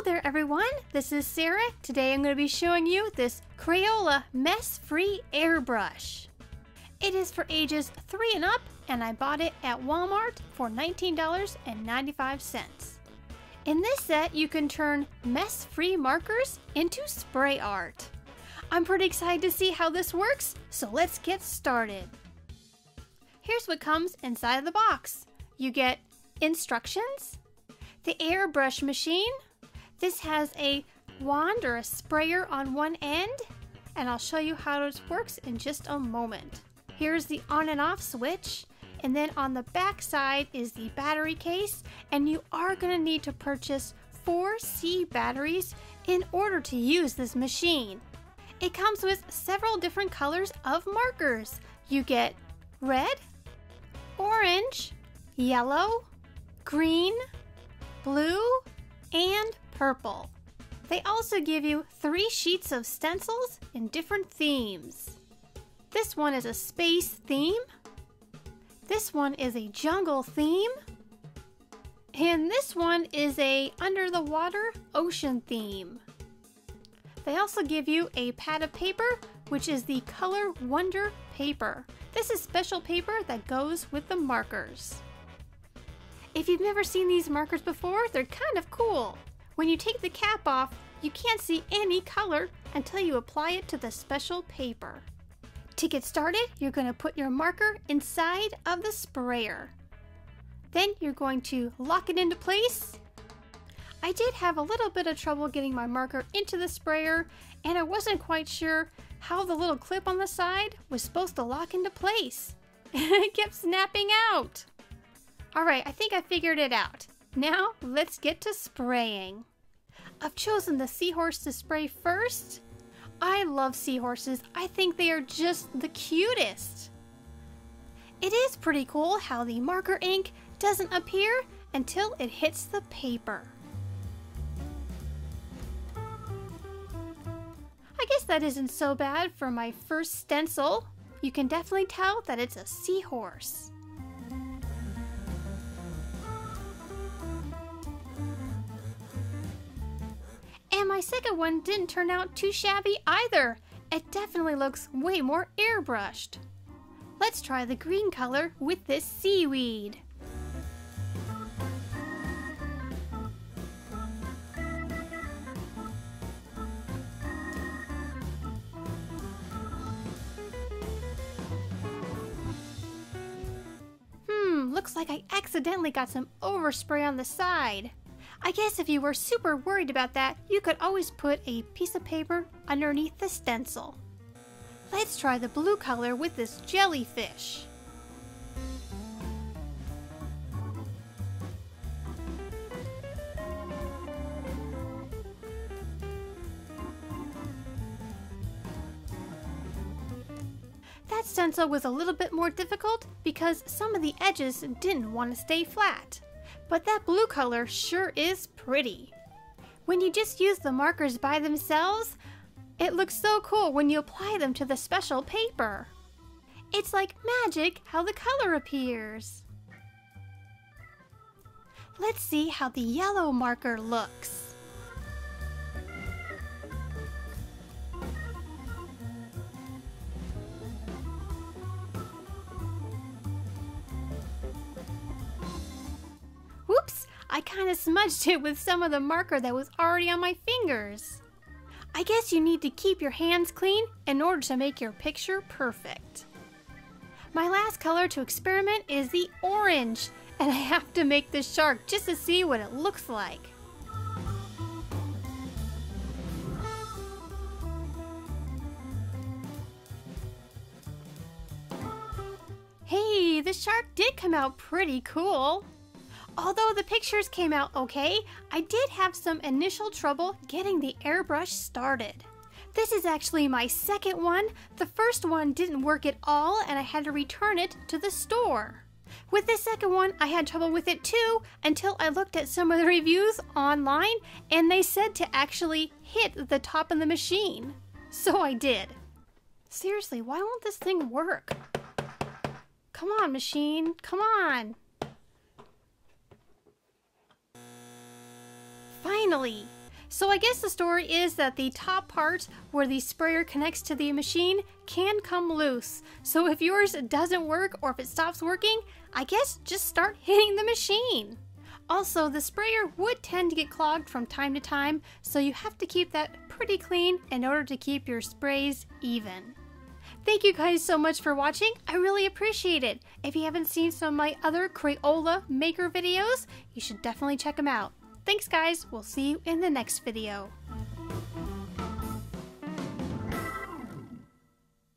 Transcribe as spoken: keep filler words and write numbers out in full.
Hello there everyone, this is Sarah. Today I'm going to be showing you this Crayola mess-free airbrush. It is for ages three and up and I bought it at Walmart for nineteen ninety-five. In this set you can turn mess-free markers into spray art. I'm pretty excited to see how this works, so let's get started. Here's what comes inside of the box. You get instructions, the airbrush machine. This has a wand or a sprayer on one end, and I'll show you how it works in just a moment. Here's the on and off switch, and then on the back side is the battery case, and you are going to need to purchase four C batteries in order to use this machine. It comes with several different colors of markers. You get red, orange, yellow, green, blue, and purple. They also give you three sheets of stencils in different themes. This one is a space theme, this one is a jungle theme, and this one is a under the water ocean theme. They also give you a pad of paper, which is the Color Wonder paper. This is special paper that goes with the markers. If you've never seen these markers before, they're kind of cool. When you take the cap off, you can't see any color until you apply it to the special paper. To get started, you're going to put your marker inside of the sprayer. Then you're going to lock it into place. I did have a little bit of trouble getting my marker into the sprayer, and I wasn't quite sure how the little clip on the side was supposed to lock into place. It kept snapping out. Alright, I think I figured it out. Now, let's get to spraying. I've chosen the seahorse to spray first. I love seahorses. I think they are just the cutest. It is pretty cool how the marker ink doesn't appear until it hits the paper. I guess that isn't so bad for my first stencil. You can definitely tell that it's a seahorse. And my second one didn't turn out too shabby either. It definitely looks way more airbrushed. Let's try the green color with this seaweed. Hmm, looks like I accidentally got some overspray on the side. I guess if you were super worried about that, you could always put a piece of paper underneath the stencil. Let's try the blue color with this jellyfish. That stencil was a little bit more difficult because some of the edges didn't want to stay flat. But that blue color sure is pretty. When you just use the markers by themselves, it looks so cool when you apply them to the special paper. It's like magic how the color appears. Let's see how the yellow marker looks. I kind of smudged it with some of the marker that was already on my fingers. I guess you need to keep your hands clean in order to make your picture perfect. My last color to experiment is the orange, and I have to make the shark just to see what it looks like. Hey, the shark did come out pretty cool. Although the pictures came out okay, I did have some initial trouble getting the airbrush started. This is actually my second one. The first one didn't work at all and I had to return it to the store. With this second one, I had trouble with it too until I looked at some of the reviews online and they said to actually hit the top of the machine. So I did. Seriously, why won't this thing work? Come on, machine, come on. Finally! So I guess the story is that the top part where the sprayer connects to the machine can come loose. So if yours doesn't work or if it stops working, I guess just start hitting the machine. Also, the sprayer would tend to get clogged from time to time, so you have to keep that pretty clean in order to keep your sprays even. Thank you guys so much for watching. I really appreciate it. If you haven't seen some of my other Crayola maker videos, you should definitely check them out. Thanks guys, we'll see you in the next video.